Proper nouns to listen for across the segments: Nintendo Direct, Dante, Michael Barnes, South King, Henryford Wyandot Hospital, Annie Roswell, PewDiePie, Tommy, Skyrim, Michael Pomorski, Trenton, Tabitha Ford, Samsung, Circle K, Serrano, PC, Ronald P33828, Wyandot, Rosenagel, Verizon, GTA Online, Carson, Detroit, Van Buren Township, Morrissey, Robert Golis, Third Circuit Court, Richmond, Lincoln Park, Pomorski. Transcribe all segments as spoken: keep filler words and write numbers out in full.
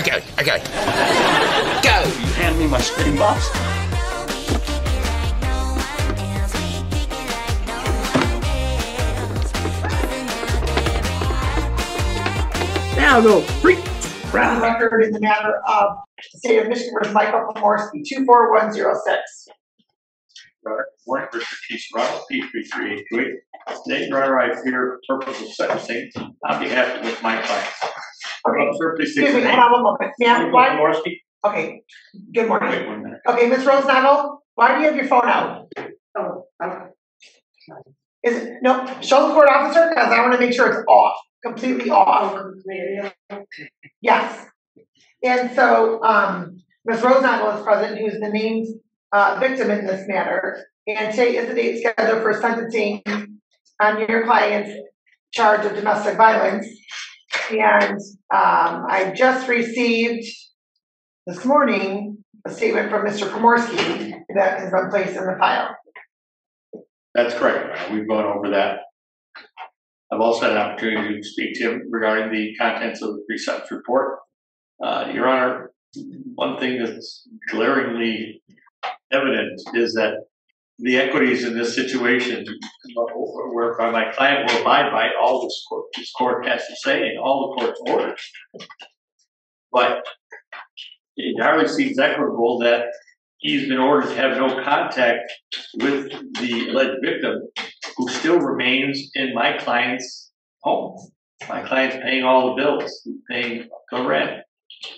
Okay, okay. Go! You hand me my screen box. Now go free. Round record in the matter of the state of Michigan versus Michael Pomorski, two four one zero six. Warrant versus Keith, Ronald P three three eight two eight. Today, Your Honor, I appear for purpose of sentencing on behalf of my client. Okay. Excuse me, hold on one moment. Ma'am, why? Morrissey? Okay. Good morning. Wait one minute. Okay, Miz Rosenagel, why do you have your phone out? Oh, okay. Is it, no, show the court officer because I want to make sure it's off, completely off. Yes. And so, um, Miz Rosenagel is present, who's the named uh, victim in this matter. And today is the date scheduled for sentencing on your client's charge of domestic violence. And um, I just received this morning a statement from Mister Pomorski that has been placed in the file. That's correct. We've gone over that. I've also had an opportunity to speak to him regarding the contents of the pre-sentence report. Uh, Your Honor, one thing that's glaringly evident is that the equities in this situation, whereby my client will abide by all this court, this court has to say and all the court's orders. But it hardly seems equitable that he's been ordered to have no contact with the alleged victim, who still remains in my client's home. My client's paying all the bills, paying the rent.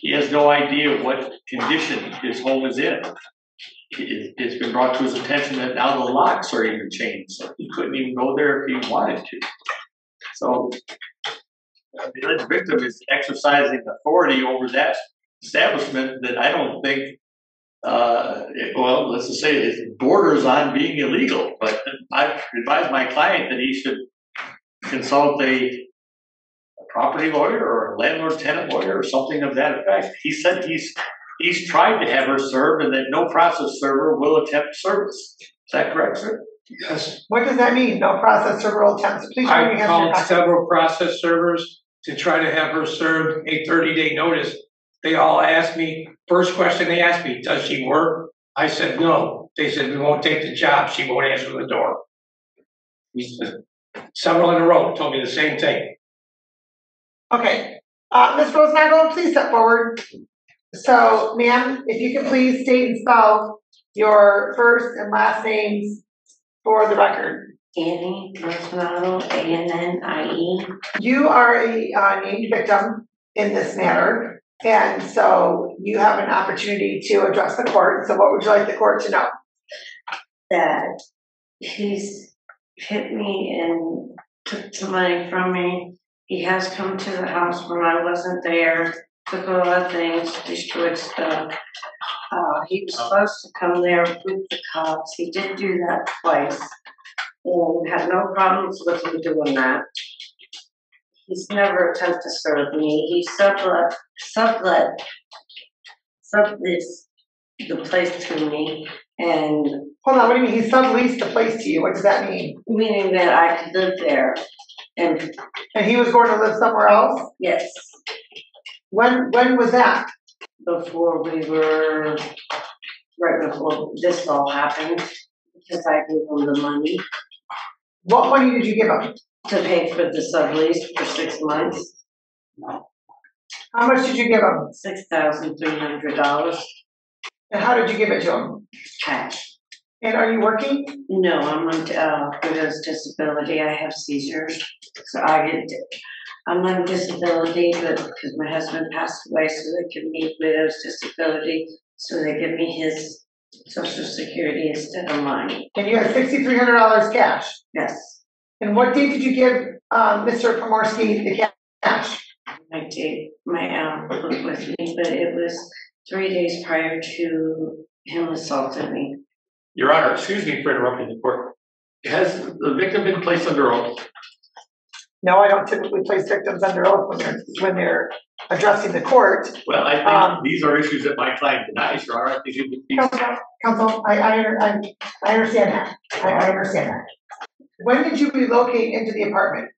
He has no idea what condition his home is in. It's been brought to his attention that now the locks are even changed, so he couldn't even go there if he wanted to. So the alleged victim is exercising authority over that establishment that I don't think, uh, it, well, let's just say it borders on being illegal. But I advise my client that he should consult a, a property lawyer or a landlord-tenant lawyer or something of that effect. He said he's... He's tried to have her served, and that no process server will attempt service. Is that correct, sir? Yes. What does that mean? No process server will attempt. Please. I called several process servers to try to have her served a thirty-day notice. They all asked me. First question they asked me: does she work? I said no. They said we won't take the job. She won't answer the door. Several in a row told me the same thing. Okay, uh, Miz Rosenagel, please step forward. So, ma'am, if you can please state and spell your first and last names for the record. Annie Roswell, A N N I E. You are a uh, named victim in this matter, and so you have an opportunity to address the court. So what would you like the court to know? That he's hit me and took the money from me. He has come to the house when I wasn't there. Took a lot of things, destroyed stuff. Uh, he was supposed to come there with the cops. He did do that twice and had no problems with him doing that. He's never attempted to serve me. He sublet, sublet, subleased the place to me. And hold on, what do you mean? He subleased the place to you. What does that mean? Meaning that I could live there. And, and he was going to live somewhere else? Yes. When when was that? Before we were, right before this all happened, because I gave him the money. What money did you give him? To pay for the sublease for six months. How much did you give him? Six thousand three hundred dollars. And how did you give it to him? Cash. And are you working? No, I'm on uh, widow's disability. I have seizures, so I get. I'm on disability, but because my husband passed away, so they give me widow's disability, so they give me his Social Security instead of mine. And you have six thousand three hundred dollars cash? Yes. And what date did you give um, Mister Pomorski the cash? My date, my aunt was with me, but it was three days prior to him assaulting me. Your Honor, excuse me for interrupting the court. Has the victim been placed under oath? No, I don't typically place victims under oath when they're, when they're addressing the court. Well, I think um, these are issues that my client denies, Your Honor. Counsel, counsel I, I, I, I understand that. I, I understand that. When did you relocate into the apartment?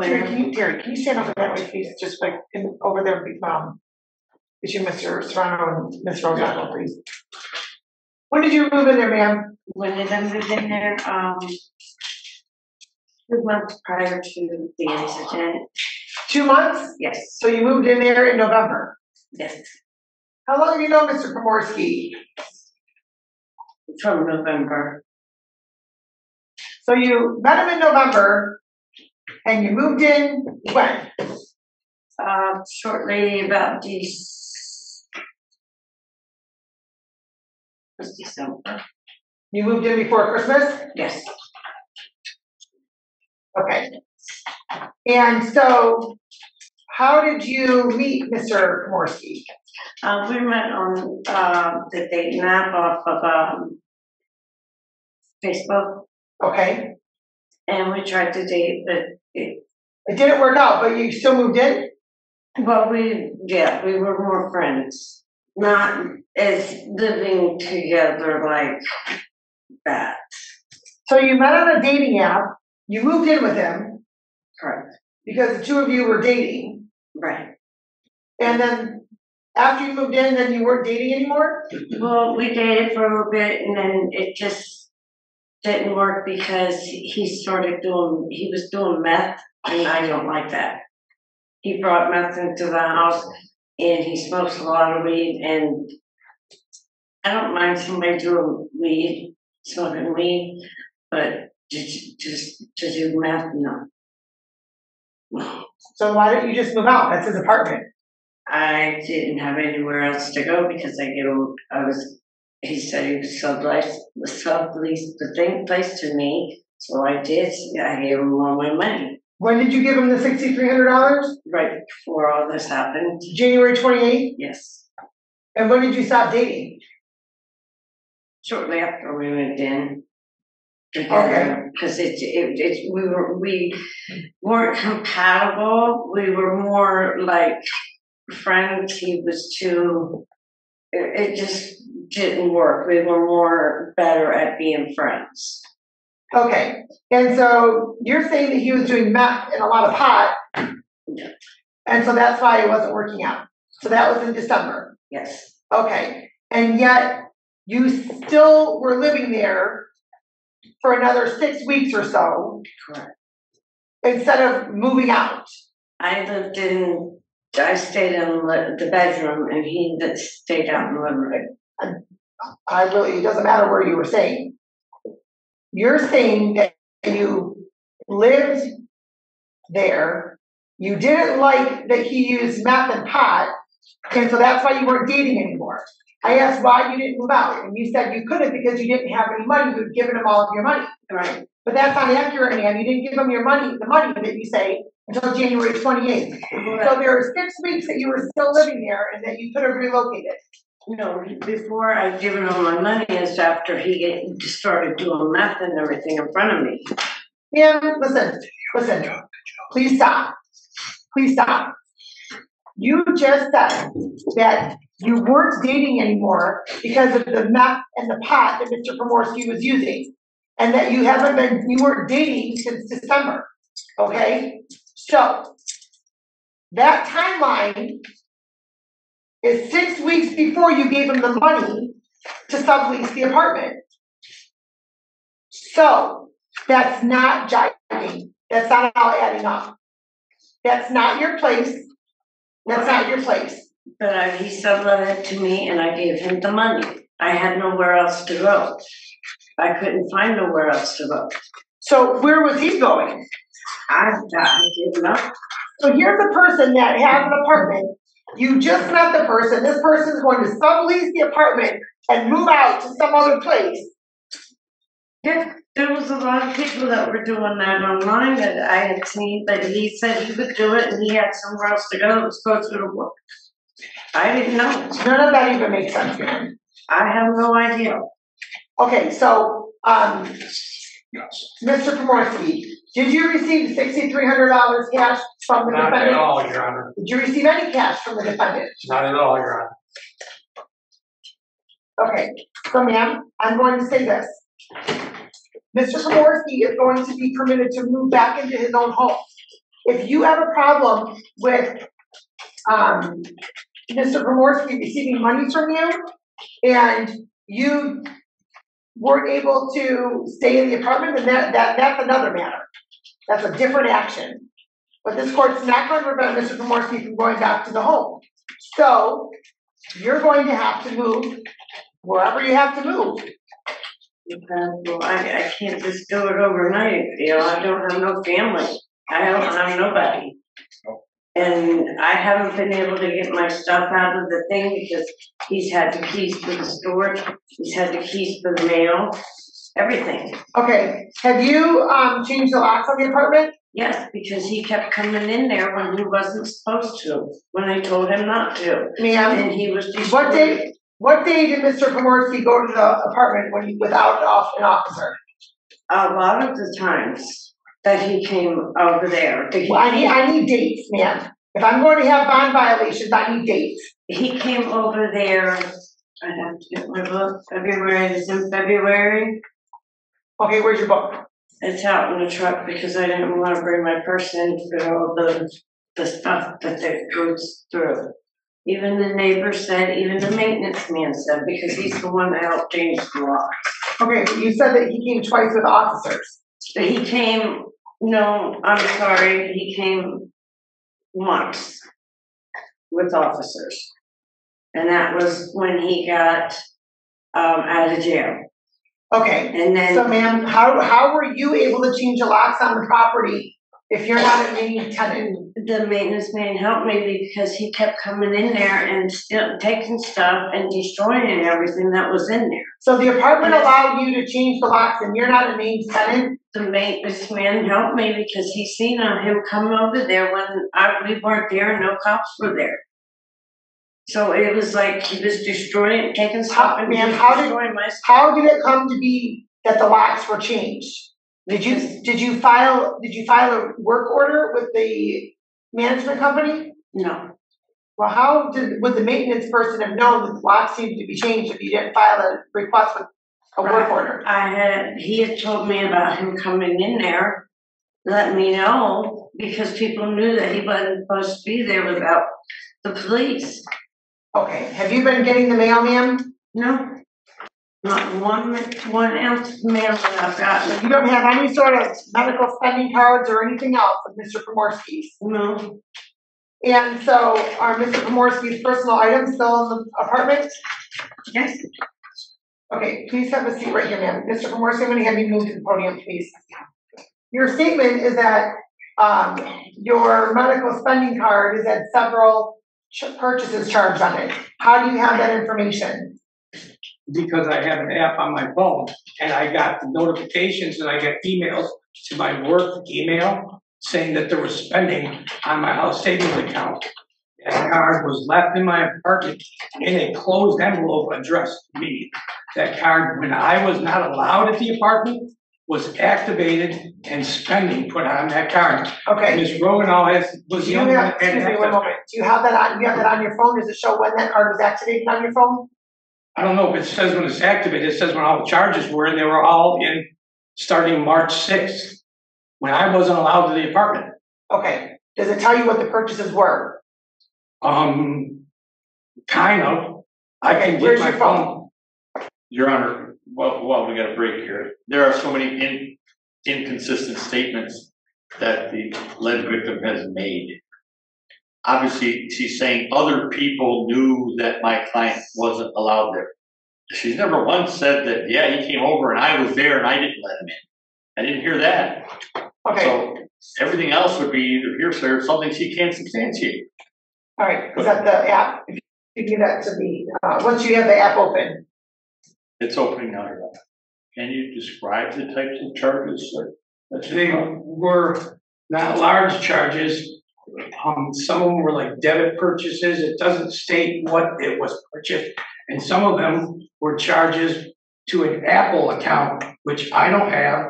Terry, can you, Terry, can you stand over that way, please? Just like in, over there, um, Could you, Mister Serrano and Miz Rosado, please? When did you move in there, ma'am? When did I move in there? Um, two months prior to the incident. Two months? Yes. So you moved in there in November? Yes. How long have you known Mister Pomorski? From November. So you met him in November, and you moved in when? Uh, shortly about December. You moved in before Christmas? Yes. Okay. And so, how did you meet Mister Morrissey? Uh, we met on uh, the date night off of um, Facebook. Okay. And we tried to date, but it, it didn't work out. But you still moved in? Well, we yeah, we were more friends, not as living together like that. So you met on a dating app. You moved in with him. Correct. Because the two of you were dating. Right. And then after you moved in, then you weren't dating anymore? Well, we dated for a little bit, and then it just didn't work because he started doing, he was doing meth, and I don't like that. He brought meth into the house, and he smokes a lot of weed, and I don't mind somebody doing weed, smoking weed, but just, just to do meth, no. So why don't you just move out? That's his apartment. I didn't have anywhere else to go because I get old. I was. He said he was subleased the thing place to me, so I did. I gave him all my money. When did you give him the sixty three hundred dollars? Right before all this happened. January twenty eighth. Yes. And when did you stop dating? Shortly after we moved in. Together, because okay. it, it, it, we were, we weren't compatible. We were more like friends. He was too. It, it just didn't work. We were more better at being friends. Okay, and so you're saying that he was doing meth and a lot of pot, yeah. And so that's why it wasn't working out. So that was in December. Yes. Okay, and yet you still were living there for another six weeks or so. Correct. Instead of moving out. I lived in, I stayed in the bedroom and he stayed out in the living room. I, I really, it doesn't matter where you were staying. You're saying that you lived there, you didn't like that he used meth and pot, and so that's why you weren't dating anymore. I asked why you didn't move out, and you said you couldn't because you didn't have any money. You'd given him all of your money, right? But that's not accurate, man. You didn't give him your money, the money that you say, until January twenty-eighth. Right. So there are six weeks that you were still living there, and that you could have relocated. You know, before I'd given him my money, is after he started doing meth and everything in front of me. Yeah, listen, listen. Please stop. Please stop. You just said that you weren't dating anymore because of the meth and the pot that Mister Pomorski was using, and that you haven't been, you weren't dating since December. Okay? So that timeline is six weeks before you gave him the money to sublease the apartment. So that's not jiving. That's not all adding up. That's not your place. That's not your place. But I, he sublet it to me, and I gave him the money. I had nowhere else to go. I couldn't find nowhere else to go. So where was he going? I, I didn't know. So here's a person that has an apartment. You just met the person. This person is going to sublease the apartment and move out to some other place. Yeah, there was a lot of people that were doing that online that I had seen, but he said he would do it, and he had somewhere else to go. It was closer to work. I didn't know. None of that even makes sense, man. I have no idea. Okay, so, um, Mister Pomorski, did you receive six thousand three hundred dollars cash from the defendant? Not at all, Your Honor. Did you receive any cash from the defendant? Not at all, Your Honor. Okay, so, ma'am, I'm going to say this. Mister Pomorski is going to be permitted to move back into his own home. If you have a problem with, um, Mister Pomorski receiving money from you, and you weren't able to stay in the apartment, and that, that that's another matter. That's a different action. But this court's not going to prevent Mister Pomorski from going back to the home. So you're going to have to move wherever you have to move. Well, I, I can't just do it overnight. You know, I don't have no family. I don't have nobody. And I haven't been able to get my stuff out of the thing because he's had the keys to the store. He's had the keys to the mail. Everything. Okay. Have you um, changed the locks on the apartment? Yes, because he kept coming in there when he wasn't supposed to, when I told him not to. Ma'am, and he was just what day? What day did Mister Pomorski go to the apartment when he, without an officer? A lot of the times that he came over there. Well, I need I need dates, ma'am. If I'm going to have bond violations, I need dates. He came over there. I have to get my book. February. It's in February. Okay, where's your book? It's out in the truck because I didn't want to bring my purse in for all the the stuff that that goes through. Even the neighbor said, even the maintenance man said, because he's the one that helped change the law. Okay, but you said that he came twice with officers. But he came. No, I'm sorry. He came once with officers, and that was when he got um, out of jail. Okay. And then, so, ma'am, how how were you able to change the locks on the property if you're not a main tenant? The maintenance man helped me because he kept coming in there and still taking stuff and destroying everything that was in there. So the apartment allowed you to change the locks, and you're not a main tenant. The maintenance man helped me because he seen on him come over there when I, we weren't there and no cops were there. So it was like he was destroying, taking stuff, and ma'am, how did my stuff. How did it come to be that the locks were changed? Did you did you file did you file a work order with the management company? No. Well, how did would the maintenance person have known that the locks needed to be changed if you didn't file a request with? A work order. I had, he had told me about him coming in there, let me know, because people knew that he wasn't supposed to be there without the police. Okay. Have you been getting the mail, ma'am? No. Not one, one ounce of mail that I've gotten. You don't have any sort of medical spending cards or anything else of Mister Pomorski's? No. And so are Mister Pomorski's personal items still in the apartment? Yes. Okay, please have a seat right here, ma'am. Mister Pomorski, I'm going to have you move to the podium, please. Your statement is that um, your medical spending card has had several ch purchases charged on it. How do you have that information? Because I have an app on my phone, and I got the notifications, and I got emails to my work email saying that there was spending on my house savings account. That card was left in my apartment in a closed envelope addressed to me. That card, when I was not allowed at the apartment, was activated and spending put on that card. Okay. Miz Rosenau has was the only one. Excuse me one moment. Do you have that on you have that on your phone? Does it show when that card was activated on your phone? I don't know if it says when it's activated. It says when all the charges were, and they were all in starting March sixth, when I wasn't allowed to the apartment. Okay. Does it tell you what the purchases were? Um, kind of. I okay, can get my phone. phone. Your Honor, well, well, we got a break here. There are so many in, inconsistent statements that the lead victim has made. Obviously, she's saying other people knew that my client wasn't allowed there. She's never once said that, yeah, he came over and I was there and I didn't let him in. I didn't hear that. Okay. So everything else would be either hearsay or something she can't substantiate. All right, is that the app? If you give that to me, uh, once you have the app open. It's opening now, Your Honor. Can you describe the types of charges, sir? They were not large charges. Um, some of them were like debit purchases. It doesn't state what it was purchased. And some of them were charges to an Apple account, which I don't have.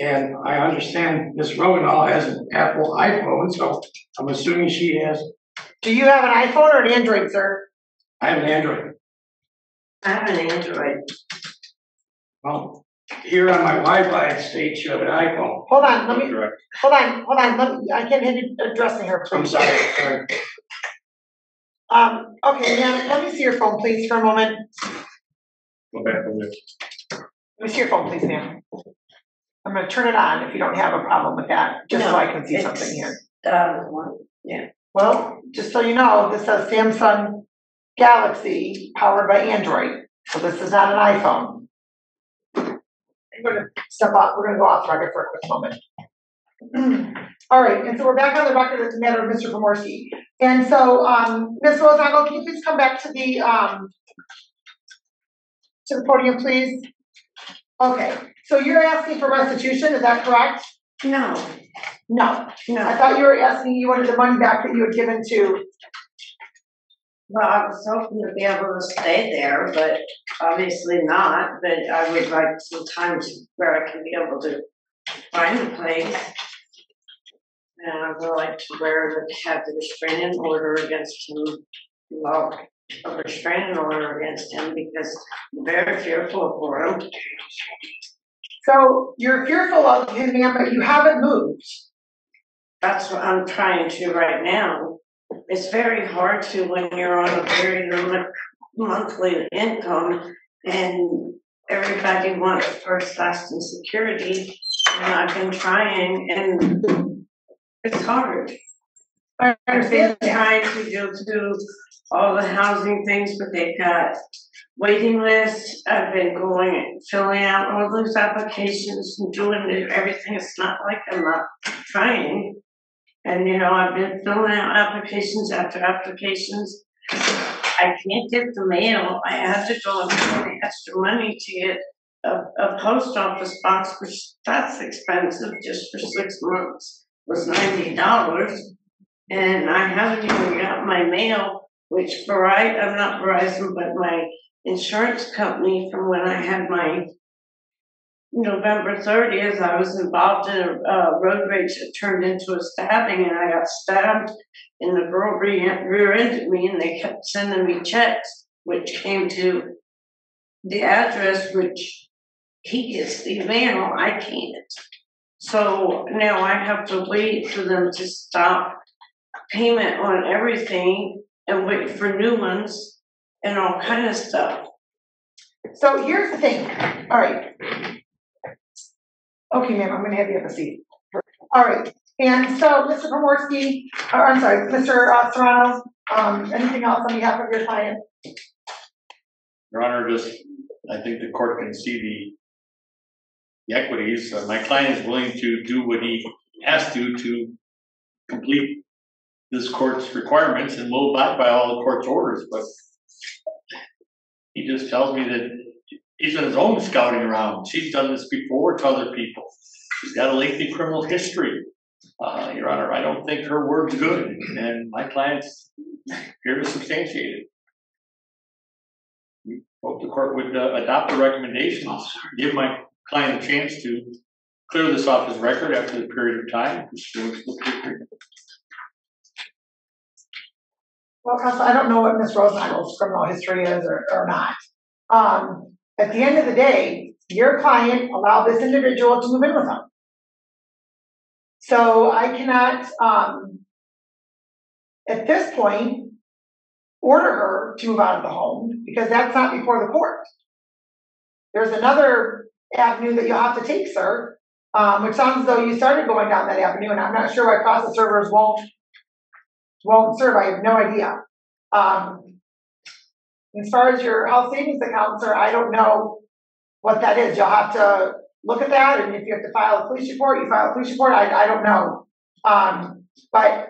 And I understand Miz Rosenau has an Apple iPhone, so I'm assuming she has. Do you have an iPhone or an Android, sir? I have an Android. I have an Android. Well, here on my Wi-Fi, it states you have an iPhone. Hold on, let me. Correct. Hold on, hold on. Let me, I can't hear you addressing her. Please. I'm sorry. Sorry. Um, okay, Hannah, let me see your phone, please, for a moment. Go back over there. Let me see your phone, please, ma'am. I'm going to turn it on if you don't have a problem with that, just no, so I can see something here. Uh, yeah. Well, just so you know, this says Samsung Galaxy powered by Android, so this is not an iPhone. I'm going to step off. We're going to go off record for a quick moment. All right, and so we're back on the record as a matter of Mister Pomorski. And so, um, Miz Rosenagel, can you please come back to the um, to the podium, please? Okay. So you're asking for restitution, is that correct? No. No. No. I thought you were asking, you wanted the money back that you had given to. Well, I was hoping to be able to stay there, but obviously not. But I would like some time to where I can be able to find a place. And I would like to wear the, have the restraining order against him, well, a restraining order against him because I'm very fearful for him. So you're fearful of him, ma'am, but you haven't moved. That's what I'm trying to right now. It's very hard to when you're on a very limited monthly income and everybody wants first, last, and security. And I've been trying, and it's hard. I understand. I've been trying to go through all the housing things, but they've got waiting lists. I've been going, filling out all those applications and doing everything. It's not like I'm not trying. And, you know, I've been filling out applications after applications. I can't get the mail. I have to go and pay extra money to get a, a post office box, which that's expensive just for six months. It was ninety dollars. And I haven't even got my mail, which Verizon, I'm not Verizon, but my insurance company from when I had my November thirtieth, I was involved in a uh, road rage that turned into a stabbing, and I got stabbed, and the girl rear-ended me, and they kept sending me checks, which came to the address, which he gets the mail, I can't. So now I have to wait for them to stop payment on everything and wait for new ones. And all kind of stuff. So here's the thing. All right. Okay, ma'am, I'm going to have you have a seat. All right. And so, Mister Pomorski, or I'm sorry, Mister Uh, Serrano, um, anything else on behalf of your client? Your Honor, just I think the court can see the, the equities. Uh, my client is willing to do what he has to to complete this court's requirements and will abide by all the court's orders, but he just tells me that he's in his own scouting rounds. He's done this before to other people. He's got a lengthy criminal history. Uh, Your Honor, I don't think her word's good, and my client's here to substantiate it. We hope the court would uh, adopt the recommendations, give my client a chance to clear this off his record after the period of time. Well, Counsel, I don't know what Miz Rosenagel's criminal history is or, or not. Um, at the end of the day, your client allowed this individual to move in with him. So I cannot, um, at this point, order her to move out of the home because that's not before the court. There's another avenue that you'll have to take, sir, um, which sounds as though you started going down that avenue, and I'm not sure why process servers won't Won't serve. I have no idea. Um, as far as your health savings account, sir, I don't know what that is. You'll have to look at that, and if you have to file a police report, you file a police report. I, I don't know. Um, but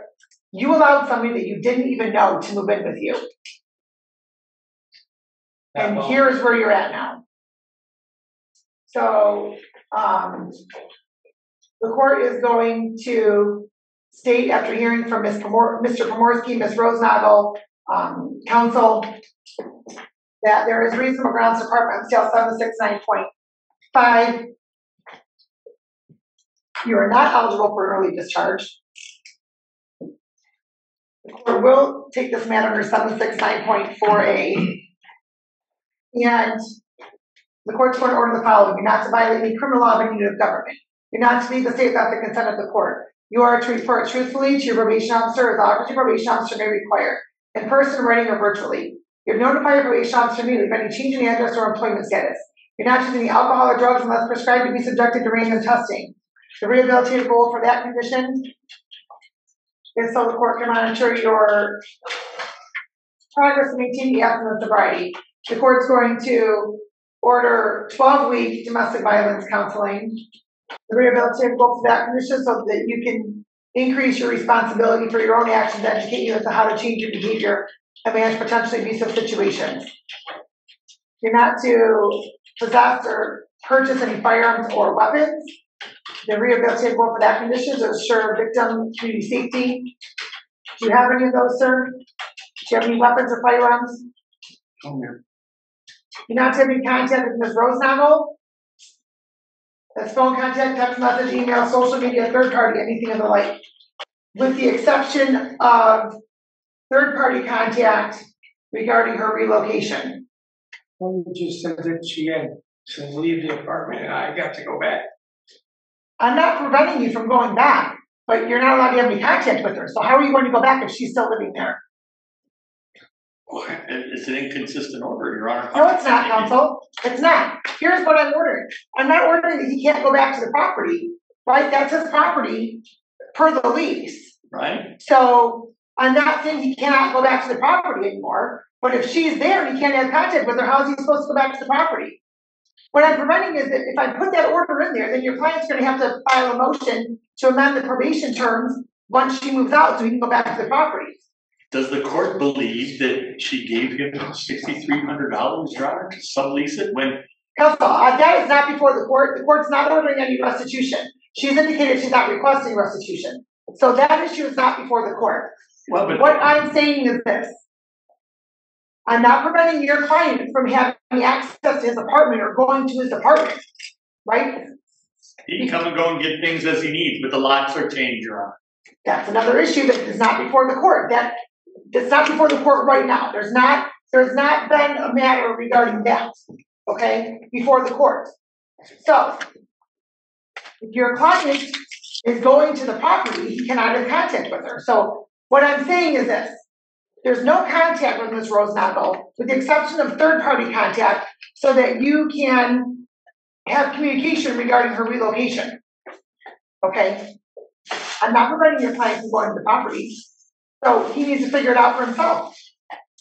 you allowed somebody that you didn't even know to move in with you, and well, here is where you're at now. So um, the court is going to state, after hearing from Miz Pomor Mister Pomorski, Miz Rosenagel, um, counsel, that there is reasonable grounds to Department of seven sixty-nine point five. You are not eligible for early discharge. The court will take this matter under seven sixty-nine point four A. And the court's going to order the following. You're not to violate any criminal law of any unit of government. You're not to leave the state without the consent of the court. You are to report truthfully to your probation officer as often as your probation officer may require. in person, writing, or virtually. You're notified of your shops immediately if any change in address or employment status. You're not using alcohol or drugs unless prescribed to be subjected to random testing. The rehabilitative goal for that condition is so the court can monitor your progress and maintain the absence of sobriety. The court's going to order twelve-week domestic violence counseling. The rehabilitative goal for that condition so that you can increase your responsibility for your own actions, educate you as to how to change your behavior and manage potentially abusive situations. You're not to possess or purchase any firearms or weapons. The rehabilitative goal for that condition is to ensure victim community safety. Do you have any of those, sir? Do you have any weapons or firearms? Oh, no. You're not to have any contact with Miz Rosenagel. That's phone contact, text message, email, social media, third party, anything of the like. With the exception of third party contact regarding her relocation. Well, you just said that she had to leave the apartment and I got to go back. I'm not preventing you from going back, but you're not allowed to have any contact with her. So how are you going to go back if she's still living there? Well, it's an inconsistent order, Your Honor. No, it's not, counsel. It's not. Here's what I'm ordering. I'm not ordering that he can't go back to the property, right? That's his property per the lease. Right. So I'm not saying he cannot go back to the property anymore, but if she's there and he can't have contact with her, how is he supposed to go back to the property? What I'm preventing is that if I put that order in there, then your client's going to have to file a motion to amend the probation terms once she moves out so he can go back to the property. Does the court believe that she gave him six thousand three hundred dollars, Your Honor, to sublease it when? Counsel, uh, that is not before the court. The court's not ordering any restitution. She's indicated she's not requesting restitution. So that issue is not before the court. Well, but what I'm saying is this. I'm not preventing your client from having access to his apartment or going to his apartment, right? He can come and go and get things as he needs, but the locks are changed, Your Honor. That's another issue that is not before the court. That that's not before the court right now. There's not there's not been a matter regarding that, okay, before the court. So if your client is going to the property, he cannot have contact with her. So what I'm saying is this. There's no contact with Miz Rosenagel, with the exception of third-party contact, so that you can have communication regarding her relocation. Okay? I'm not preventing your client from going to the property, so he needs to figure it out for himself.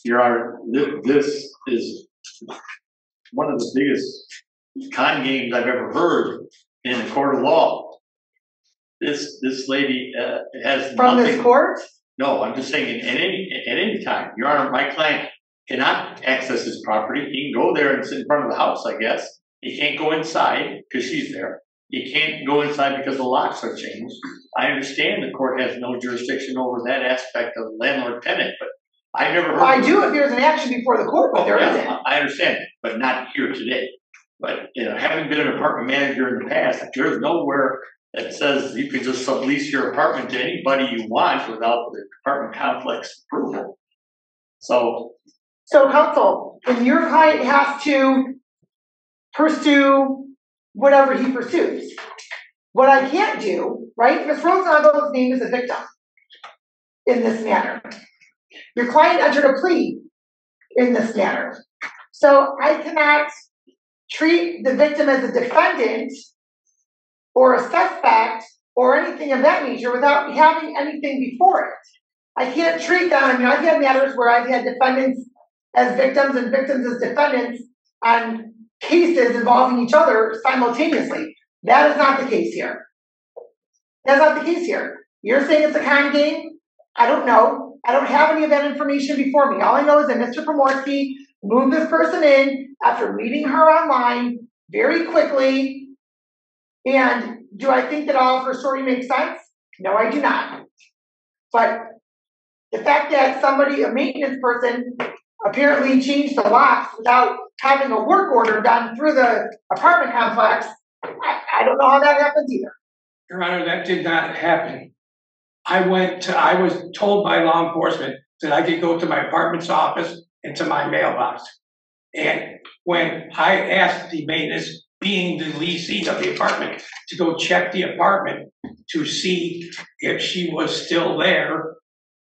Your Honor, this is one of the biggest con games I've ever heard in the court of law. This this lady uh, has from nothing. This court. No, I'm just saying at any, at any time, Your Honor, my client cannot access his property. He can go there and sit in front of the house, I guess. He can't go inside because she's there. He can't go inside because the locks are changed. I understand the court has no jurisdiction over that aspect of landlord-tenant, but I've never heard well, I do if there's an action before the court, but oh, there yeah, isn't. I understand, but not here today. But you know, having been an apartment manager in the past, there's nowhere that says you can just sublease your apartment to anybody you want without the apartment complex approval. So, so counsel, when your client has to pursue whatever he pursues, what I can't do, right? Miz Rosenagel's name is a victim in this matter. Your client entered a plea in this matter. So I cannot treat the victim as a defendant or a suspect, or anything of that nature without having anything before it. I can't treat them. I mean, I've had matters where I've had defendants as victims and victims as defendants on cases involving each other simultaneously. That is not the case here. That's not the case here. You're saying it's a con game? I don't know. I don't have any of that information before me. All I know is that Mister Pomorski moved this person in after meeting her online very quickly. And do I think that all of her story makes sense? No, I do not. But the fact that somebody, a maintenance person, apparently changed the locks without having a work order done through the apartment complex, I, I don't know how that happens either. Your Honor, that did not happen. I went to, I was told by law enforcement that I could go to my apartment's office and to my mailbox. And when I asked the maintenance, being the leasee of the apartment, to go check the apartment to see if she was still there,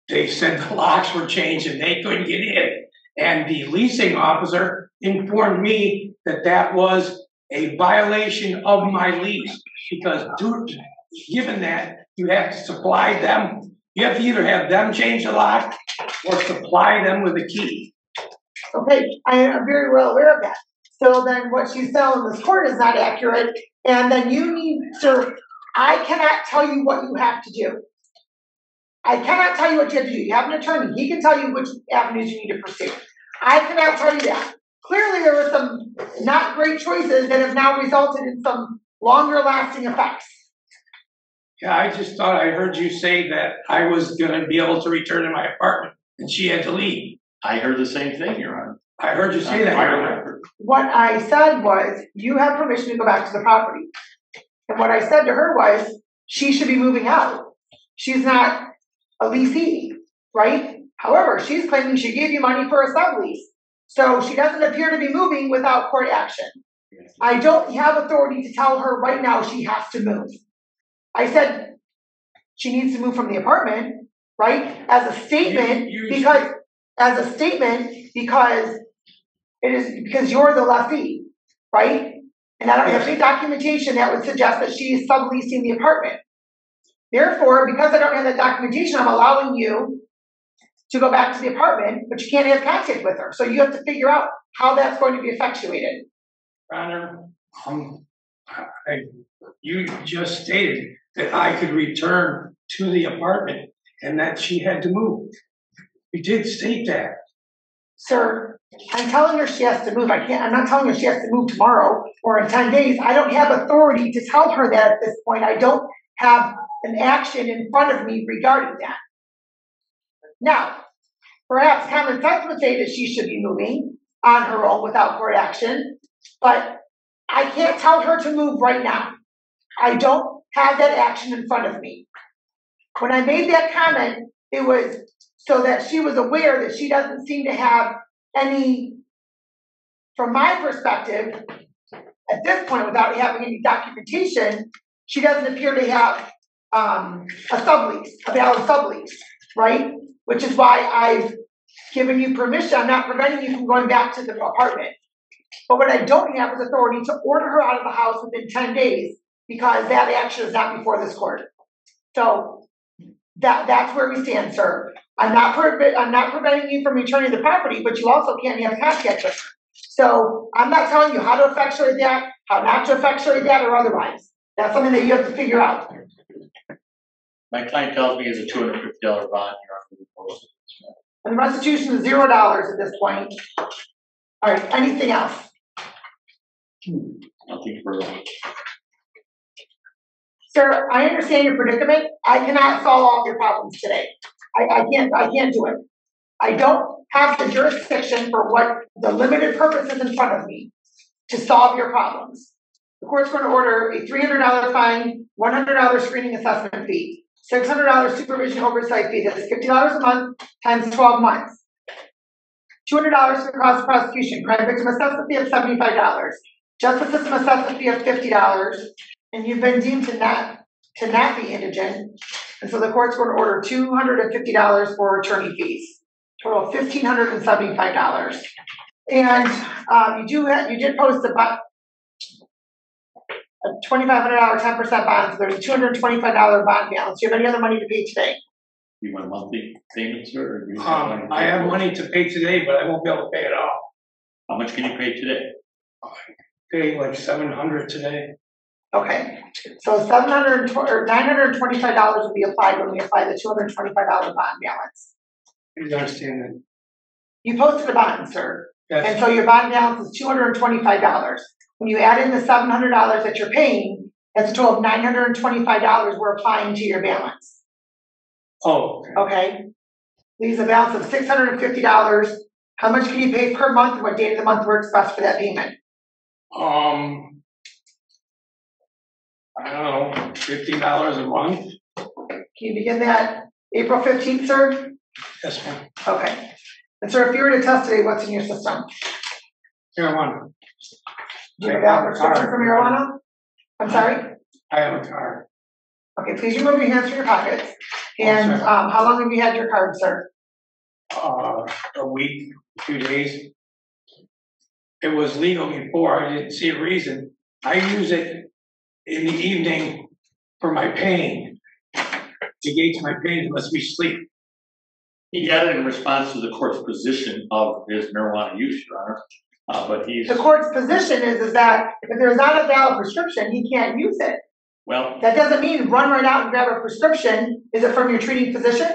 They said the locks were changed and they couldn't get in. And the leasing officer informed me that that was a violation of my lease, because due, given that you have to supply them, you have to either have them change the lock or supply them with a key. Okay, I am very well aware of that. So then what you sell in this court is not accurate, and then you need, sir, I cannot tell you what you have to do. I cannot tell you what you have to do. You have an attorney. He can tell you which avenues you need to pursue. I cannot tell you that. Clearly, there were some not great choices that have now resulted in some longer-lasting effects. Yeah, I just thought I heard you say that I was going to be able to return to my apartment, and she had to leave. I heard the same thing, Your Honor. I heard you say uh, that. I remember. What I said was, you have permission to go back to the property. And what I said to her was, she should be moving out. She's not a leasee, right? However, she's claiming she gave you money for a sublease. So she doesn't appear to be moving without court action. I don't have authority to tell her right now she has to move. I said she needs to move from the apartment, right? As a statement, you, you because should. as a statement, because it is because you're the lessee, right? And I don't have any documentation that would suggest that she is subleasing the apartment. Therefore, because I don't have that documentation, I'm allowing you to go back to the apartment, but you can't have contact with her. So you have to figure out how that's going to be effectuated. Honor, um, I, you just stated that I could return to the apartment and that she had to move. You did state that. Sir, I'm telling her she has to move. I can't, I'm not telling her she has to move tomorrow or in ten days. I don't have authority to tell her that at this point. I don't have an action in front of me regarding that. Now, perhaps common sense would say that she should be moving on her own without court action, but I can't tell her to move right now. I don't have that action in front of me. When I made that comment, it was so that she was aware that she doesn't seem to have any, from my perspective, at this point, without having any documentation, she doesn't appear to have um, a sublease, a valid sublease, right? Which is why I've given you permission. I'm not preventing you from going back to the apartment. But what I don't have is authority to order her out of the house within ten days, because that action is not before this court. So that, that's where we stand, sir. I'm not, I'm not preventing you from returning the property, but you also can't have contact with her. So I'm not telling you how to effectuate that, how not to effectuate that, or otherwise. That's something that you have to figure out. My client tells me it's a two hundred fifty dollar bond. And the restitution is zero dollars at this point. All right, anything else? Nothing further. Sir, I understand your predicament. I cannot solve all of your problems today. I, I can't I can't do it. I don't have the jurisdiction for what the limited purpose is in front of me to solve your problems. The court's going to order a three hundred dollar fine, one hundred dollar screening assessment fee, six hundred dollar supervision oversight fee. That's fifty dollars a month times twelve months. two hundred dollars for cost prosecution. Crime victim assessment fee of seventy-five dollars. Justice system assessment fee of fifty dollars. And you've been deemed to not to not be indigent. And so the court's going to order two hundred fifty dollars for attorney fees. Total of one thousand five hundred seventy-five dollars. And um, you do have, you did post about a two thousand five hundred dollar ten percent bond, so there's a two hundred twenty-five dollar bond balance. Do you have any other money to pay today? You want monthly payments, sir? Or you have um, I have money to pay today, but I won't be able to pay it all. How much can you pay today? I'm paying like seven hundred dollars today. Okay, so seven hundred dollars or nine hundred twenty-five dollars will be applied when we apply the two hundred twenty-five dollar bond balance. I didn't understand that. You posted a bond, sir. Yes. And so your bond balance is two hundred twenty-five dollars. When you add in the seven hundred dollars that you're paying, that's a total of nine hundred twenty-five dollars we're applying to your balance. Oh. Okay. Okay. Leaves a balance of six hundred fifty dollars. How much can you pay per month? What date of the month works best for that payment? Um, I don't know, fifty dollars a month. Can you begin that April fifteenth, sir? Yes, ma'am. Okay. And sir, if you were to test today, what's in your system? Marijuana. Do you have a prescription for marijuana? I'm sorry? I have a card. Okay, please remove your hands from your pockets. And um, how long have you had your card, sir? Uh, a week, two days. It was legal before. I didn't see a reason. I use it in the evening for my pain, to gauge my pain unless we sleep. He got it in response to the court's position of his marijuana use, Your Honor. Uh, but he's the court's position is is that if there's not a valid prescription, he can't use it. Well, that doesn't mean run right out and grab a prescription. Is it from your treating physician?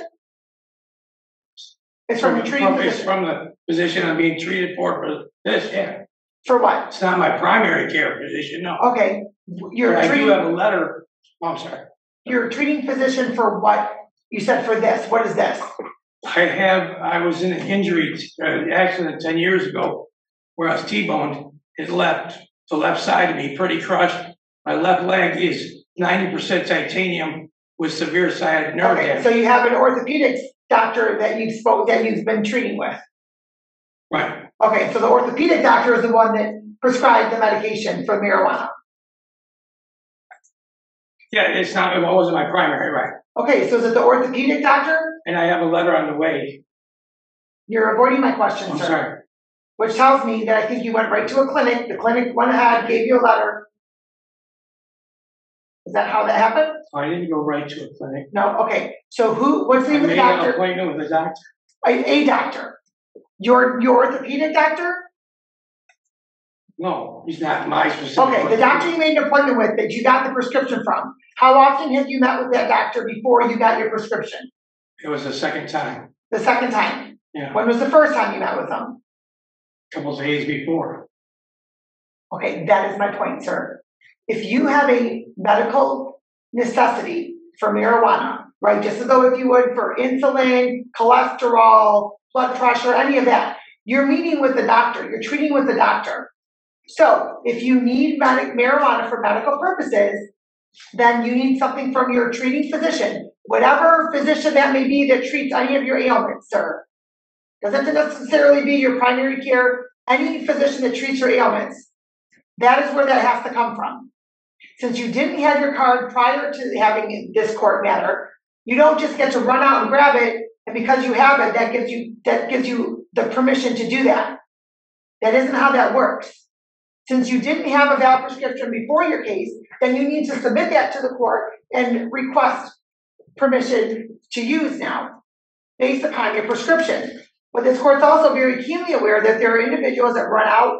It's from, from your treating from, physician. It's from the physician I'm being treated for for this, yeah. For what? It's not my primary care physician, no. Okay. You're I treating, do have a letter. Oh, I'm sorry. You're treating physician for what? You said for this. What is this? I have, I was in an injury, an uh, accident ten years ago where I was T-boned. It left, the left side of me pretty crushed. My left leg is ninety percent titanium with severe sciatic nerve okay, damage. So you have an orthopedics doctor that you've spoke, that you've been treating with. Right. Okay, so the orthopedic doctor is the one that prescribed the medication for marijuana. Yeah, it's not, it wasn't my primary, right. Okay, so is it the orthopedic doctor? And I have a letter on the way. You're avoiding my question, I'm sir. Sorry. Which tells me that I think you went right to a clinic. The clinic went ahead, gave you a letter. Is that how that happened? I didn't go right to a clinic. No, okay. So who, what's the name of the doctor? I made an appointment with a doctor. A, a doctor. Your, your orthopedic doctor? No, he's not my specific. Okay, the doctor you made an appointment with that you got the prescription from, how often have you met with that doctor before you got your prescription? It was the second time. The second time? Yeah. When was the first time you met with him? A couple of days before. Okay, that is my point, sir. If you have a medical necessity for marijuana, right, just as though if you would for insulin, cholesterol, blood pressure, any of that, you're meeting with the doctor, you're treating with the doctor. So if you need marijuana for medical purposes, then you need something from your treating physician, whatever physician that may be that treats any of your ailments, sir. Doesn't have to necessarily be your primary care, any physician that treats your ailments. That is where that has to come from. Since you didn't have your card prior to having this court matter, you don't just get to run out and grab it, and because you have it, that gives you, that gives you the permission to do that. That isn't how that works. Since you didn't have a valid prescription before your case, then you need to submit that to the court and request permission to use now based upon your prescription. But this court's also very keenly aware that there are individuals that run out,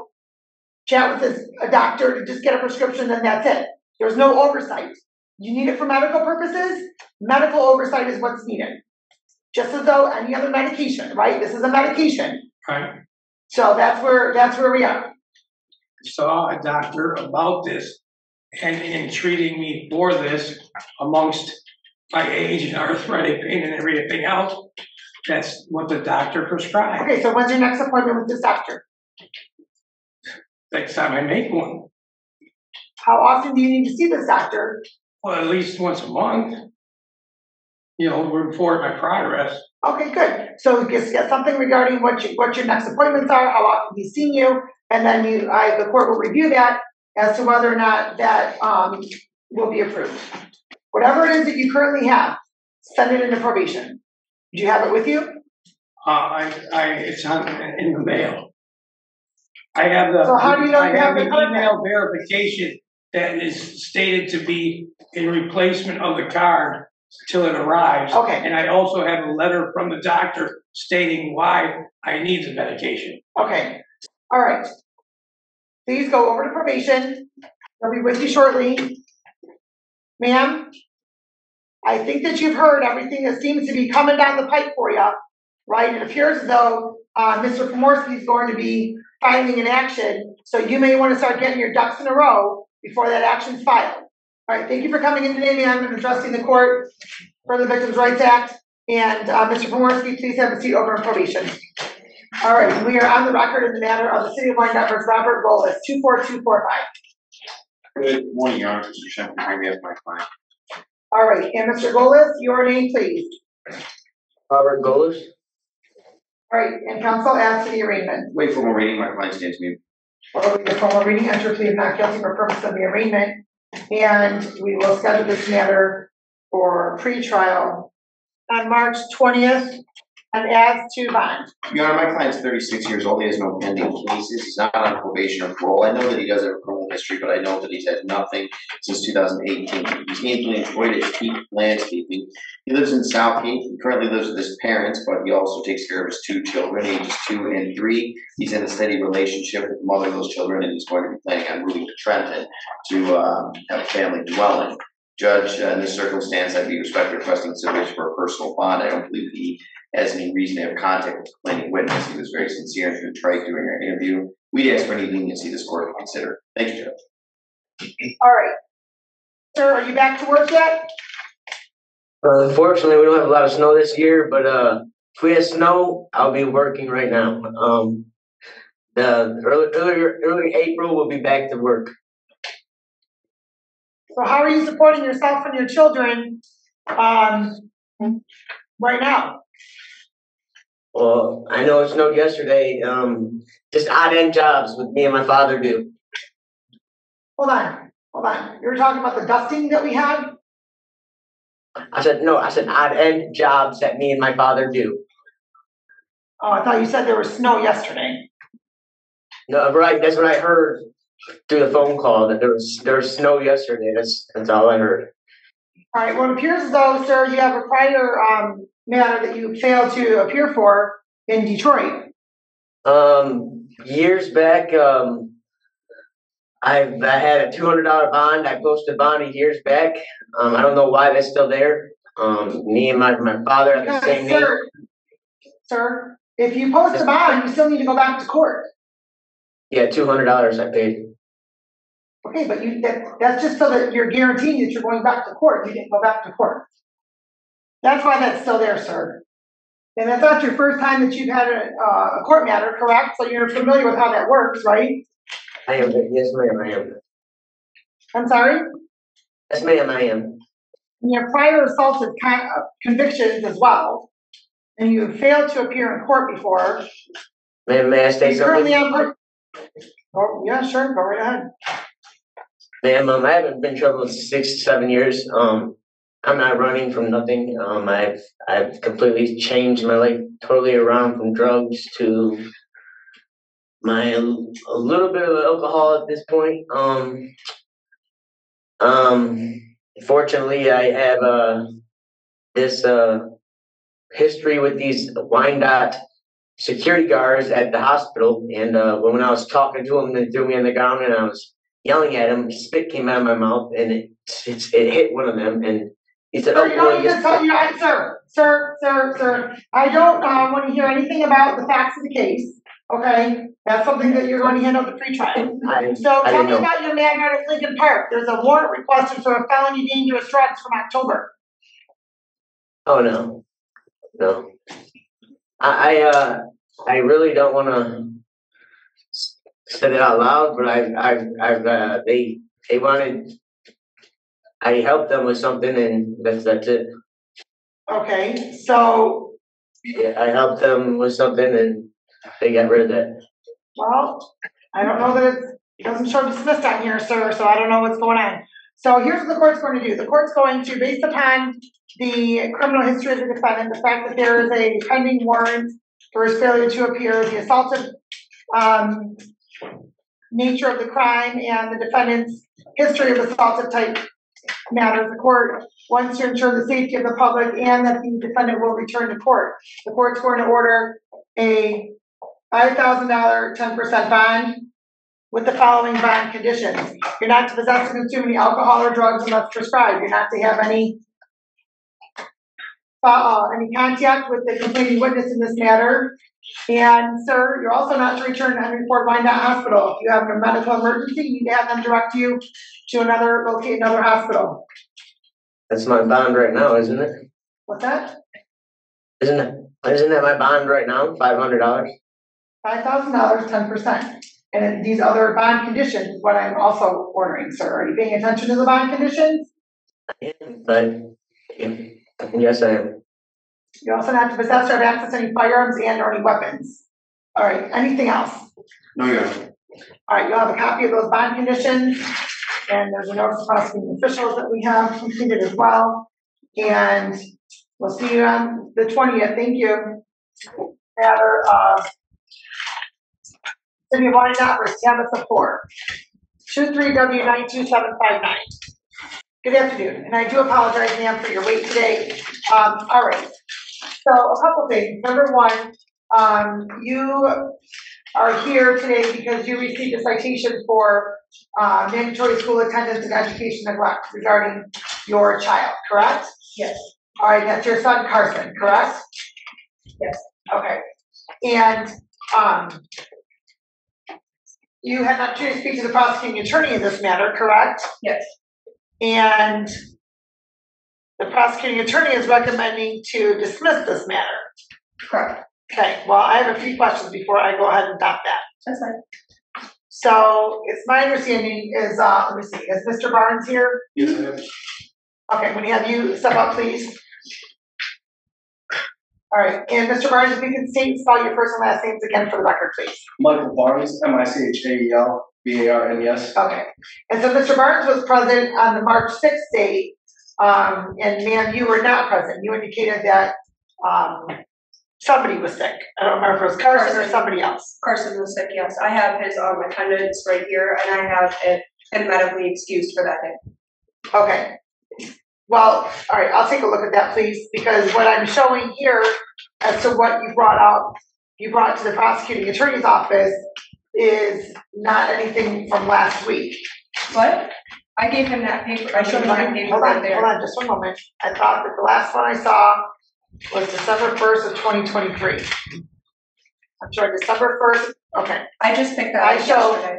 chat with a doctor to just get a prescription, and that's it. There's no oversight. You need it for medical purposes. Medical oversight is what's needed. Just as though any other medication, right? This is a medication. Right. So that's where that's where we are. Saw a doctor about this, and in treating me for this, amongst my age and arthritic pain and everything else, that's what the doctor prescribed. Okay, so when's your next appointment with this doctor? Next time I make one. How often do you need to see this doctor? Well, at least once a month. You know, report my progress. Okay, good. So just get something regarding what you, what your next appointments are, how often he's seen you. And then you, I, the court will review that as to whether or not that um, will be approved. Whatever it is that you currently have, send it into probation. Do you have it with you? Uh, I, I, it's on, in the mail. I have the. So how do you know I you have, have the email verification that is stated to be in replacement of the card till it arrives? Okay. And I also have a letter from the doctor stating why I need the medication. Okay. All right, please go over to probation. They'll be with you shortly. Ma'am, I think that you've heard everything that seems to be coming down the pipe for you, right? It appears as though uh, Mister Pomorski is going to be filing an action, so you may want to start getting your ducks in a row before that action's filed. All right, thank you for coming in today, ma'am, and addressing the court for the Victims' Rights Act. And uh, Mister Pomorski, please have a seat over in probation. All right, we are on the record in the matter of the City of Wyandot versus Robert Golis, two four two four five. Good morning, Your Honor. Mister Shepard, I'm here as my client. All right, and Mister Golis, your name, please. Robert Golis. All right, and counsel asked for the arraignment. Wait for more reading. My client stands mute. Following the formal reading, enter plea of not guilty for purpose of the arraignment, and we will schedule this matter for pretrial on March twentieth and adds two bonds. Your Honor, my client's thirty-six years old. He has no pending cases. He's not on probation or parole. I know that he does have a criminal history, but I know that he's had nothing since two thousand eighteen. He's gainfully employed as Keith landscaping. He lives in South King. He currently lives with his parents, but he also takes care of his two children, ages two and three. He's in a steady relationship with the mother of those children, and he's going to be planning on moving to Trenton to uh, have a family dwelling. Judge, uh, in this circumstance, I'd be respectfully requesting civility for a personal bond. I don't believe he has any reason to have contact with the complaining witness. He was very sincere and contrite during our interview. We'd ask for any leniency this court would consider. Thank you, Judge. All right. Sir, are you back to work yet? Uh, unfortunately, we don't have a lot of snow this year, but uh, if we had snow, I'll be working right now. Um, the early, early, early April, we'll be back to work. So how are you supporting yourself and your children um, right now? Well, I know it snowed yesterday. Um, just odd end jobs with me and my father do. Hold on, hold on. You were talking about the dusting that we had? I said, no, I said odd end jobs that me and my father do. Oh, I thought you said there was snow yesterday. No, right, that's what I heard. Through the phone call that there was there was snow yesterday. That's that's all I heard. All right. Well, it appears as though, sir, you have a prior um, matter that you failed to appear for in Detroit. Um, years back, um, I've I had a two hundred dollar bond. I posted bond years back. Um, I don't know why that's still there. Um, me and my my father have the same name. Sir, if you post a bond, you still need to go back to court. Yeah, two hundred dollars I paid. Okay, but you that, that's just so that you're guaranteeing that you're going back to court. You didn't go back to court. That's why that's still there, sir. And that's not your first time that you've had a, uh, a court matter, correct? So you're familiar with how that works, right? I am. Yes, ma'am, I am. I'm sorry? Yes, ma'am, I am. And you have prior assaults and con convictions as well. And you have failed to appear in court before. Ma'am, may I say something? Currently Oh, yeah, sure. Go right ahead. Ma'am, um, I haven't been in trouble in six, seven years. Um, I'm not running from nothing. Um, I've I've completely changed my life totally around from drugs to my a little bit of alcohol at this point. Um, um, fortunately, I have uh, this uh, history with these Wyandot security guards at the hospital, and uh, when I was talking to them, they threw me on the ground, and I was yelling at them. Spit came out of my mouth, and it it, it hit one of them, and he said, "Oh, you don't need to tell you, sir, sir, sir, sir. I don't uh, want to hear anything about the facts of the case. Okay, that's something that you're going to handle the pretrial. I, so I tell me know. about your mad at Lincoln Park. There's a warrant requested for a felony dangerous drugs from October. Oh no, no." I uh, I really don't want to say it out loud, but I've I've I've uh, they they wanted I helped them with something, and that's that's it. Okay, so yeah, I helped them with something, and they got rid of that. Well, I don't know that it's, it doesn't show dismissed on here, sir. So I don't know what's going on. So here's what the court's going to do. The court's going to, based upon the criminal history of the defendant, the fact that there is a pending warrant for his failure to appear, the assaultive um, nature of the crime, and the defendant's history of assaultive type matters, the court wants to ensure the safety of the public and that the defendant will return to court. The court's going to order a five thousand dollar ten percent bond with the following bond conditions. You're not to possess or consume any alcohol or drugs unless prescribed. You're not to have any uh, any contact with the complaining witness in this matter. And sir, you're also not to return to Henryford Wyandot Hospital. If you have a medical emergency, you need to have them direct you to another, locate another hospital. That's my bond right now, isn't it? What's that? Isn't that, isn't that my bond right now, five hundred dollars? five thousand dollars, ten percent. And these other bond conditions, what I'm also ordering, sir. Are you paying attention to the bond conditions? I am, but yeah. Yes, I am. You also have to possess or have access to any firearms and or any weapons. All right. Anything else? No, yeah. All right. You'll have a copy of those bond conditions, and there's a notice of prosecuting officials that we have completed as well. and we'll see you on the twentieth. Thank you. Matter of City of Wyandot versus Tabitha Ford, two three W nine two seven five nine. Good afternoon, and I do apologize, ma'am, for your wait today. Um, all right, so a couple things. Number one, um, you are here today because you received a citation for uh, mandatory school attendance and education neglect regarding your child, correct? Yes. All right, that's your son, Carson, correct? Yes. Okay. And um, you had an opportunity to speak to the prosecuting attorney in this matter, correct? Yes. And the prosecuting attorney is recommending to dismiss this matter. Correct. Okay. Well, I have a few questions before I go ahead and stop that. That's fine. So, it's my understanding is, uh, let me see, is Mister Barnes here? Yes, I am. Okay, I'm going to have you step up, please. All right, and Mister Barnes, if you can state and spell your first and last names again for the record, please. Michael Barnes, M I C H A E L B A R N E S. Okay, and so Mister Barnes was present on the March sixth date, um, and ma'am, you were not present. You indicated that um, somebody was sick. I don't remember if it was Carson, Carson or somebody else. Carson was sick, yes. I have his um, attendance right here, and I have it medically excused for that day. Okay. Well, all right, I'll take a look at that, please, because what I'm showing here as to what you brought up, you brought to the prosecuting attorney's office is not anything from last week. What? I gave him that paper. I showed him that paper hold on, there. Hold on, just one moment. I thought that the last one I saw was December first of twenty twenty-three. I'm sorry, December first. Okay. I just picked that up yesterday.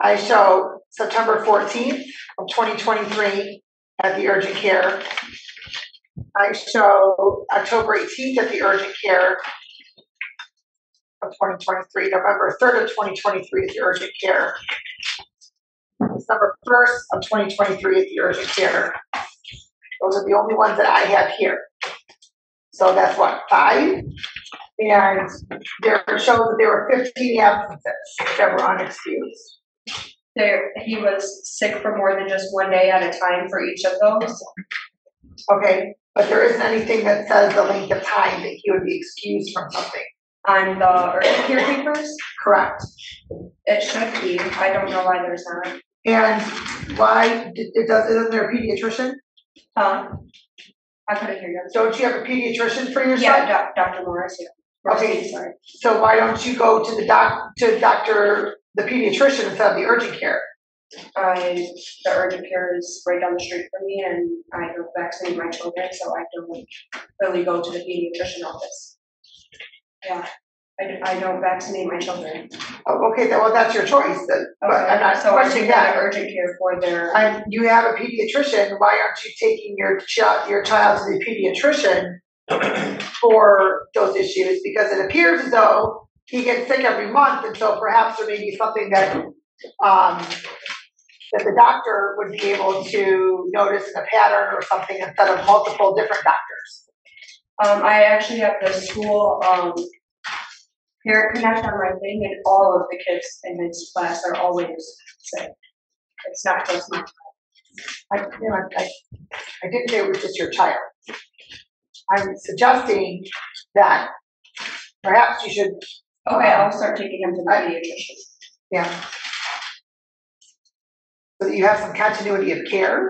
I show September fourteenth of twenty twenty-three. At the urgent care. I show October eighteenth at the urgent care of twenty twenty-three, November third of twenty twenty-three at the urgent care, December first of twenty twenty-three at the urgent care. Those are the only ones that I have here. So that's what, five? And there shows that there were fifteen absences that were unexcused. There, he was sick for more than just one day at a time for each of those. Okay, but there isn't anything that says the length of time that he would be excused from something. On the urgent care papers? Correct. It should be. I don't know why there's not. And why it does? Isn't there a pediatrician? Huh? I couldn't hear you. Don't you have a pediatrician for yourself? Yeah, Doctor Morris. Yeah. Morrissey, okay. Sorry. So why don't you go to the doc to Doctor the pediatrician instead of the urgent care? I, the urgent care is right down the street from me, and I don't vaccinate my children, so I don't really go to the pediatrician office. Yeah, I, I don't vaccinate my children. Oh, okay, well, that's your choice. But okay. I'm not so questioning that. Urgent care for their. I'm, you have a pediatrician. Why aren't you taking your child your child to the pediatrician for those issues? Because it appears as though he gets sick every month, and so perhaps there may be something that um, that the doctor would be able to notice in a pattern or something instead of multiple different doctors. Um, I actually have the school um, Parent Connect on my thing, and all of the kids in this class are always sick. It's not just my child. I, you know, I, I didn't say it was just your child. I'm suggesting that perhaps you should. Okay, I'll start taking him to the pediatrician. Yeah. So that you have some continuity of care,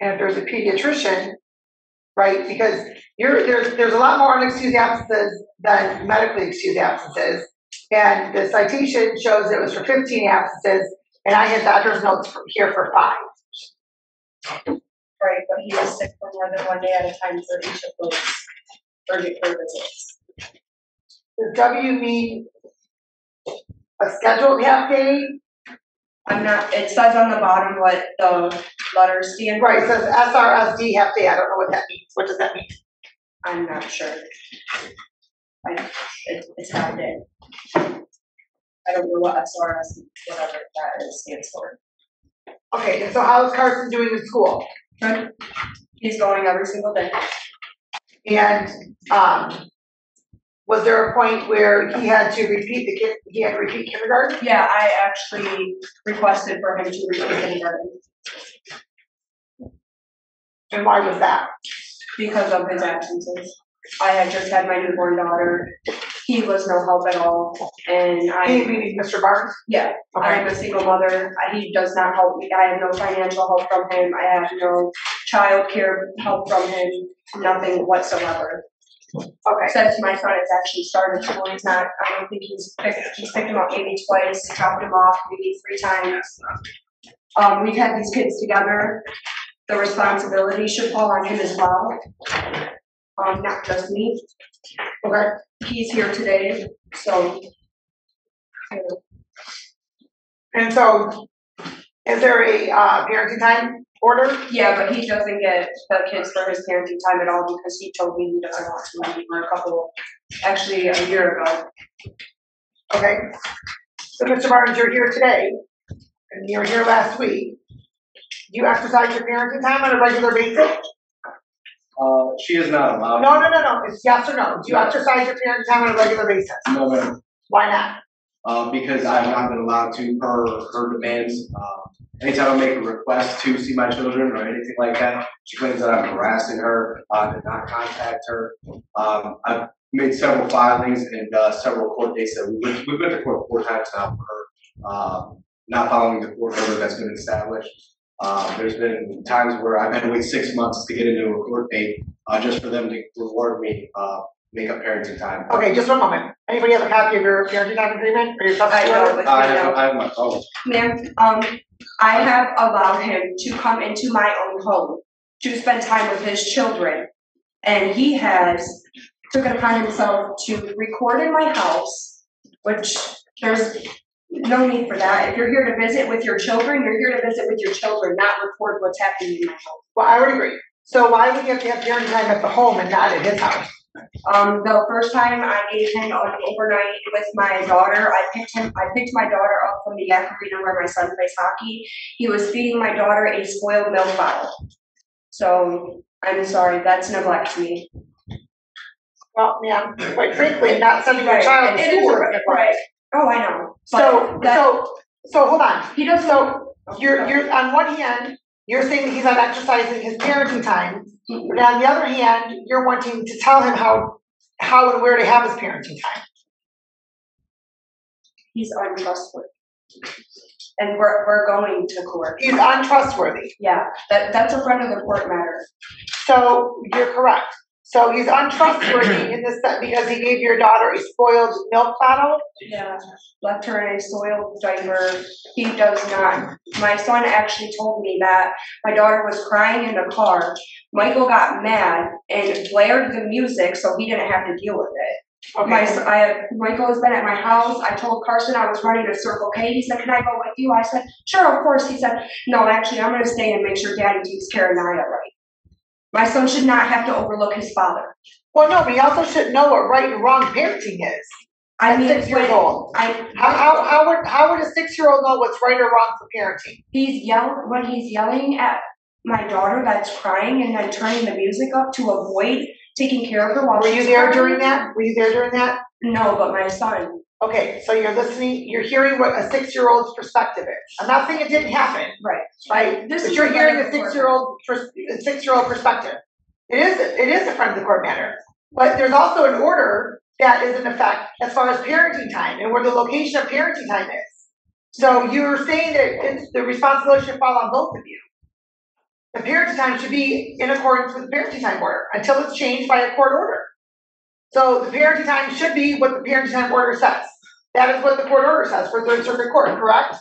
and if there's a pediatrician, right? Because you're there's there's a lot more unexcused absences than medically excused absences, and the citation shows it was for fifteen absences, and I had doctor's notes for, here for five. Right, but he was sick for more than one day at a time for each of those urgent care visits. Does W mean a scheduled half day? I'm not, it says on the bottom what the letters stand for. Right, it says S R S D half day. I don't know what that means. What does that mean? I'm not sure. I, it, it's half day. I don't know what S R S D, whatever that is, stands for. Okay, and so how is Carson doing in school? Good. He's going every single day. And, um, was there a point where he had to repeat the kid? He had to repeat kindergarten? Yeah, I actually requested for him to repeat kindergarten. And why was that? Because of his absences. I had just had my newborn daughter. He was no help at all. And I. He meaning Mister Barnes? Yeah. Okay. I'm a single mother. He does not help me. I have no financial help from him. I have no child care help from him. Nothing whatsoever. Okay. Except my son has actually started school. He's not, I don't think he's picked, he's picked him up maybe twice, dropped him off maybe three times. Um, we've had these kids together. The responsibility should fall on him as well. Um, not just me. Okay. He's here today, so. You know. And so, is there a uh, parenting time order? Yeah, but he doesn't get the kids for his parenting time at all because he told me he doesn't want to anymore a couple, actually a year ago. Okay. So, Mister Barnes, you're here today, and you were here last week. Do you exercise your parenting time on a regular basis? Uh, she is not allowed. No, no, no, no. It's yes or no. Do you no. exercise your parenting time on a regular basis? No, ma'am. Why not? Uh, because I have not been allowed to. Her, her demands. Uh, anytime I make a request to see my children or anything like that, she claims that I'm harassing her. I did not contact her. Um, I've made several filings and uh, several court dates that we went, we've been to court four times now for her. Um, not following the court order that's been established. Uh, there's been times where I've had to wait six months to get into a court date uh, just for them to reward me, uh, make up parenting time. Okay, just one moment. Anybody have a copy of your parenting time agreement? Or your I, know, uh, I, have, I have my phone. Ma'am, um, I have allowed him to come into my own home to spend time with his children. And he has took it upon himself to record in my house, which there's... no need for that. If you're here to visit with your children, you're here to visit with your children, not record what's happening in my home. Well, I would agree. So why would you have to have parenting time at the home and not at his house? Um, the first time I gave him on overnight with my daughter, I picked him. I picked my daughter up from the yak arena where my son plays hockey. He was feeding my daughter a spoiled milk bottle. So I'm sorry, that's neglect to me. Well, yeah, quite frankly, not sending your child to school. Right. Oh, I know. So, that, so, so hold on. He does. So, you're, you're on one hand, you're saying that he's not exercising his parenting time, mm-hmm. but on the other hand, you're wanting to tell him how, how and where to have his parenting time. He's untrustworthy, and we're we're going to court. He's untrustworthy. Yeah, that that's a friend of the court matter. So you're correct. So he's untrustworthy in this because he gave your daughter a spoiled milk bottle? Yeah, left her in a soiled diaper. He does not. My son actually told me that my daughter was crying in the car. Michael got mad and blared the music so he didn't have to deal with it. Okay. My, I, Michael has been at my house. I told Carson I was running a Circle K. He said, can I go with you? I said, sure, of course. He said, no, actually, I'm going to stay and make sure Daddy takes care of Naya right. My son should not have to overlook his father. Well, no, but he also should know what right and wrong parenting is. I mean, six years old. I, how, how, how, would, how would a six-year-old know what's right or wrong for parenting? He's yell when he's yelling at my daughter that's crying and then turning the music up to avoid taking care of her while Were she's you there crying. during that? Were you there during that? No, but my son. Okay, so you're listening, you're hearing what a six-year-old's perspective is. I'm not saying it didn't happen. Right. Right? This but you're hearing a six-year-old six-year-old perspective. It is, it is a friend of the court matter. But there's also an order that is in effect as far as parenting time and where the location of parenting time is. So you're saying that it's, the responsibility should fall on both of you. The parenting time should be in accordance with the parenting time order until it's changed by a court order. So the parenting time should be what the parenting time order says. That is what the court order says for Third Circuit Court, correct?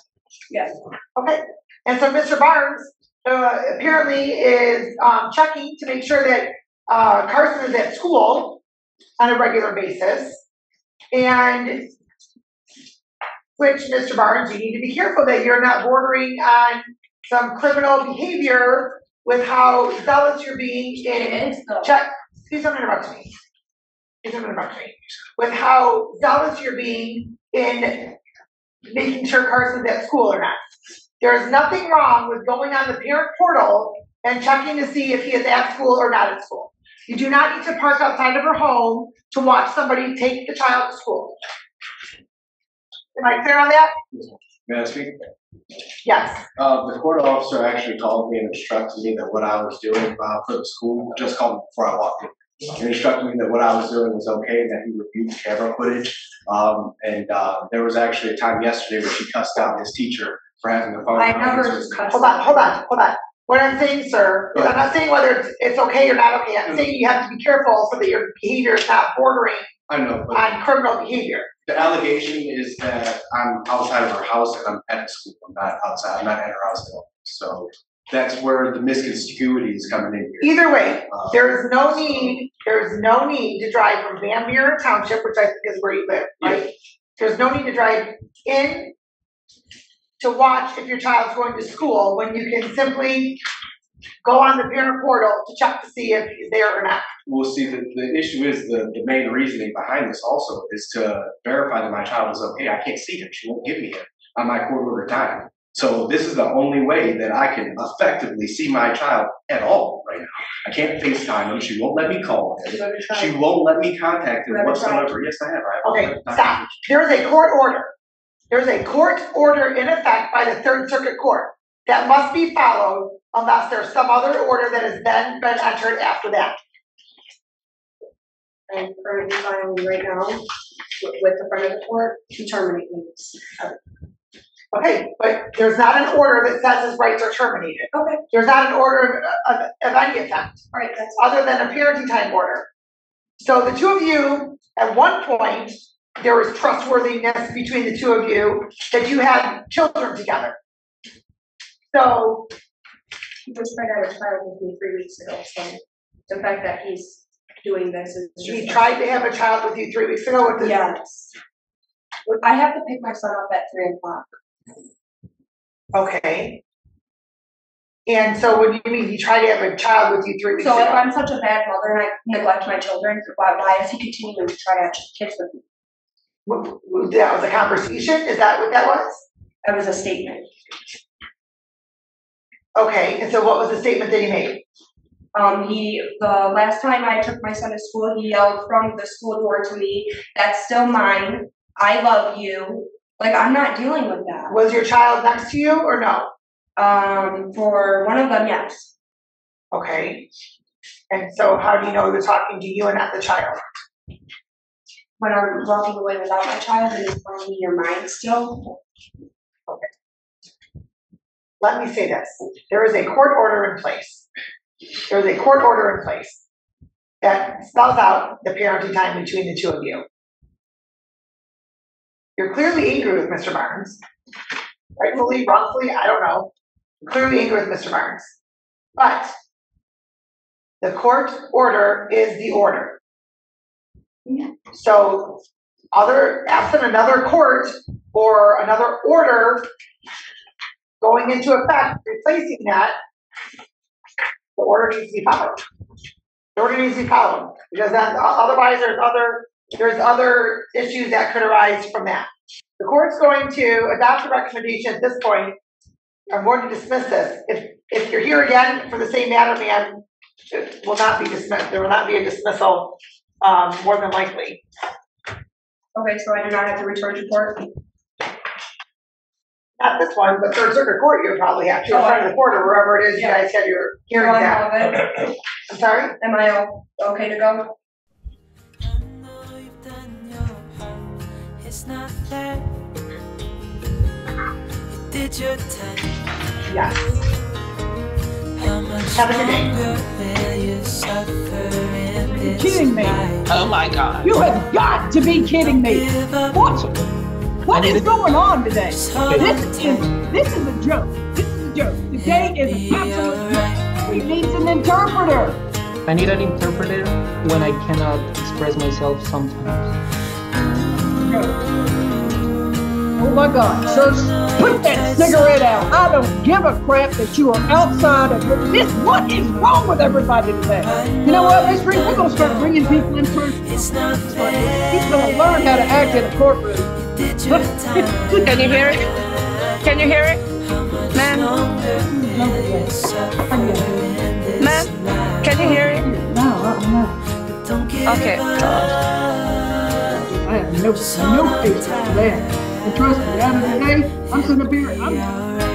Yes. Okay. And so Mister Barnes uh, apparently is um, checking to make sure that uh, Carson is at school on a regular basis, and which Mister Barnes, you need to be careful that you're not bordering on some criminal behavior with how zealous you're being in check. Please don't interrupt me. With how zealous you're being in making sure Carson's at school or not. There's nothing wrong with going on the parent portal and checking to see if he is at school or not at school. You do not need to park outside of her home to watch somebody take the child to school. Am I clear on that? May I speak? Yes. Uh, the court officer actually called me and instructed me that what I was doing uh, for the school, just called me before I walked in. He instructed me that what I was doing was okay, that he reviewed camera footage. Um, and uh, there was actually a time yesterday where she cussed out his teacher for having the phone. I never cussed. Hold on, hold on, hold on. What I'm saying, sir, is I'm not saying whether it's, it's okay or not okay. I'm saying you have to be careful so that your behavior is not bordering I know, but on criminal behavior. The allegation is that I'm outside of her house and I'm at school. I'm not outside. I'm not at her house at all. So that's where the misconspicuity is coming in here. Either way, um, there is no need. There is no need to drive from Van Buren Township, which I think is where you live, right? Yeah. There's no need to drive in to watch if your child's going to school when you can simply go on the parent portal to check to see if he's there or not. We'll see. The, the issue is the, the main reasoning behind this also is to verify that my child is okay. I can't see him. She won't give me him on my court order time. So this is the only way that I can effectively see my child at all right now. I can't FaceTime him. She won't let me call him. She won't let me contact him whatsoever. Yes, I have. I have okay, stop. There is a court order. There's a court order in effect by the Third Circuit Court that must be followed unless there's some other order that has then been entered after that. I'm currently filing right now with the front of the court to terminate leaves. Okay, but there's not an order that says his rights are terminated. Okay. There's not an order of, of, of any effect. All right, that's other than a parenting time order. So the two of you, at one point, there was trustworthiness between the two of you that you had children together. So he was tried out of trial with me three weeks ago. So the fact that he's doing this is just he tried to have a child with you three weeks ago. With this yes, I have to pick my son up at three o'clock. Okay. And so what do you mean? He tried to have a child with you three weeks so ago. So if I'm such a bad mother and I neglect my children, why why is he continuing to try to have kids with me? That was a conversation? Is that what that was? That was a statement. Okay, and so what was the statement that he made? Um, he, the last time I took my son to school, he yelled from the school door to me, "That's still mine. I love you." Like, I'm not dealing with that. Was your child next to you or no? Um, for one of them, yes. Okay. And so how do you know they're talking to you and not the child? When I'm walking away without my child, and it's telling me your mind still. Okay. Let me say this. There is a court order in place. There is a court order in place that spells out the parenting time between the two of you. You're clearly angry with Mister Barnes. Rightfully, wrongfully, I don't know. You're clearly angry with Mister Barnes. But the court order is the order. So, other absent another court or another order going into effect, replacing that, the order needs to be followed. The order needs to be followed because that, otherwise, there's other there's other issues that could arise from that. The court's going to adopt a recommendation at this point. I'm going to dismiss this. If if you're here again for the same matter, man, it will not be dismissed. There will not be a dismissal. Um, more than likely. Okay, so I do not have to return to court? Not this one, but Third Circuit Court you probably have to. Oh, in front of the court or wherever it is yeah. You guys have your hearing oh, that. I'm sorry? Am I okay to go? I know you've done your part. It's not that you did your time. Yeah. How much have a good day. You're kidding me. Oh my God. You have got to be kidding me. What? What is going on today? This is this is a joke. This is a joke. Today is an absolute joke. We need an interpreter. I need an interpreter when I cannot express myself sometimes. Oh my God. So put that cigarette out. I don't give a crap that you are outside of your, this. What is wrong with everybody today? You know what? Let's we're going to start bringing people in person. He's going to learn how to act in a courtroom. Can you hear it? Can you hear it? Ma'am? Ma'am? Can you hear it? No, I don't know. Okay. I have no, no faith in that. And trust me, at the end of the day, I'm sitting up here. I'm